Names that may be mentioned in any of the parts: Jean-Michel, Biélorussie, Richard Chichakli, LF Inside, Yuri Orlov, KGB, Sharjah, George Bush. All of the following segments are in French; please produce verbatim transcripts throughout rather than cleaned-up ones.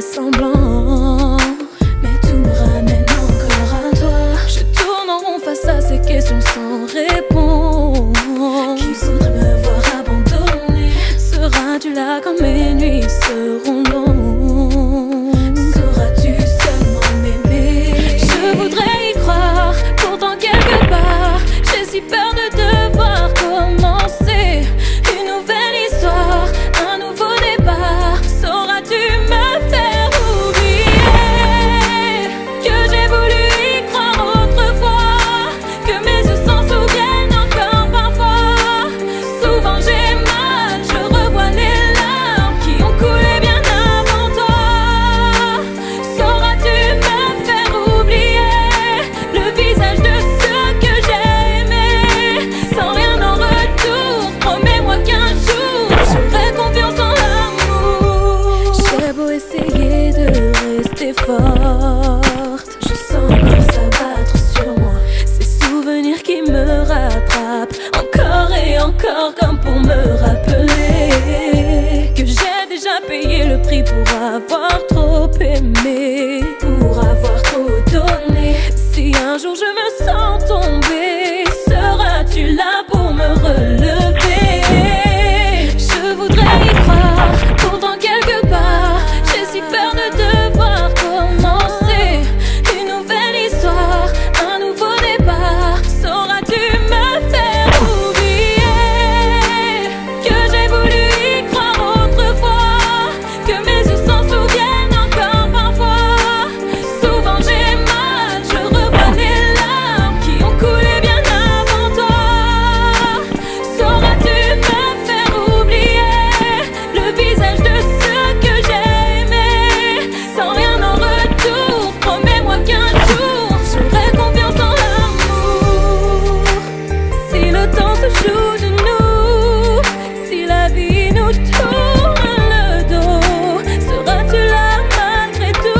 fais semblant, mais tout me ramène encore à toi. Je tourne en rond face à ces questions sans réponse. Qui voudrait me voir abandonner? Seras-tu là quand mes nuits seront longues? Sauras-tu seulement m'aimer? Je voudrais y croire, pourtant quelque part j'ai si peur de devoir commencer une nouvelle histoire, un nouveau départ. Sauras-tu me faire oublier que j'ai voulu y croire autrefois, que mes yeux s'en souviennent encore parfois? Souvent j'ai mal, je revois les larmes qui ont coulé bien avant toi. Sauras-tu me faire oublier le visage de ceux que j'ai aimé sans rien en retour? Promets-moi qu'un jour je ferai confiance en l'amour. J'ai beau essayer de rester forte, je sens encore s'abattre sur moi ces souvenirs qui me rattrapent encore et encore, comme pour me rappeler que j'ai déjà payé le prix pour avoir trop aimé, pour avoir trop donné. Si un jour je me sens tomber, seras-tu là pour me relever? Je voudrais y croire, pourtant quelque part j'ai si peur de devoir commencer une nouvelle histoire, un nouveau départ. Sauras-tu me faire oublier que j'ai voulu y croire autrefois, que mes yeux s'en souviennent encore parfois? Souvent j'ai mal, je revois les larmes qui ont coulé bien avant toi. Sauras-tu me faire oublier le visage de ceux que j'ai aimé sans rien en retour? Promets-moi qu'un jour je ferai confiance en l'amour. Si le temps se joue de nous, si la vie nous tourne le dos, seras-tu là malgré tout?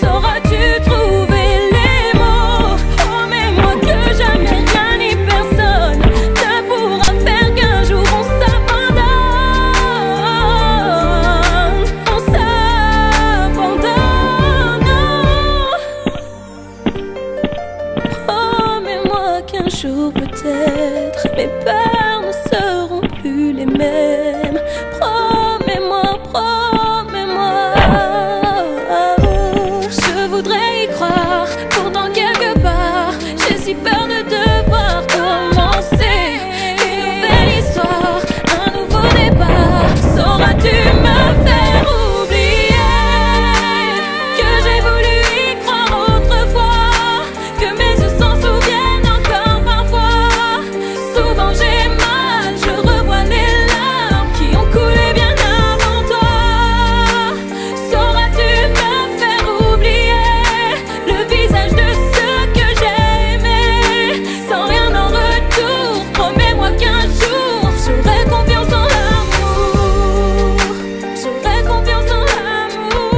Sauras-tu trouver les mots? Promets-moi que jamais rien ni personne ne pourra faire qu'un jour on s'abandonne, on s'abandonne. Promets-moi qu'un jour peut-être mes peurs ne seront plus les mêmes. Promets-moi, promets-moi. Je voudrais y croire, pourtant quelque part j'ai si peur de devoir commencer une nouvelle histoire, un nouveau départ. Sauras-tu me faire oublier que j'ai voulu y croire autrefois, que mes yeux s'en souviennent encore parfois? Souvent j'ai mal, je revois les larmes qui ont coulé bien avant toi. Sauras-tu me faire oublier le visage de ceux que j'ai aimé sans rien en retour? Promets-moi qu'un jour j'aurai confiance en l'amour, j'aurai confiance en l'amour. Hey. J'aurai confiance en l'amour.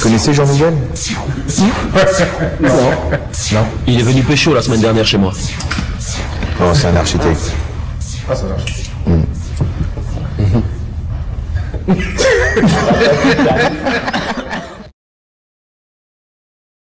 Connaissez Jean-Michel? Non. Non. Il est venu pécho la semaine dernière chez moi. Oh, c'est un architecte. Ah, ça marche. Mm.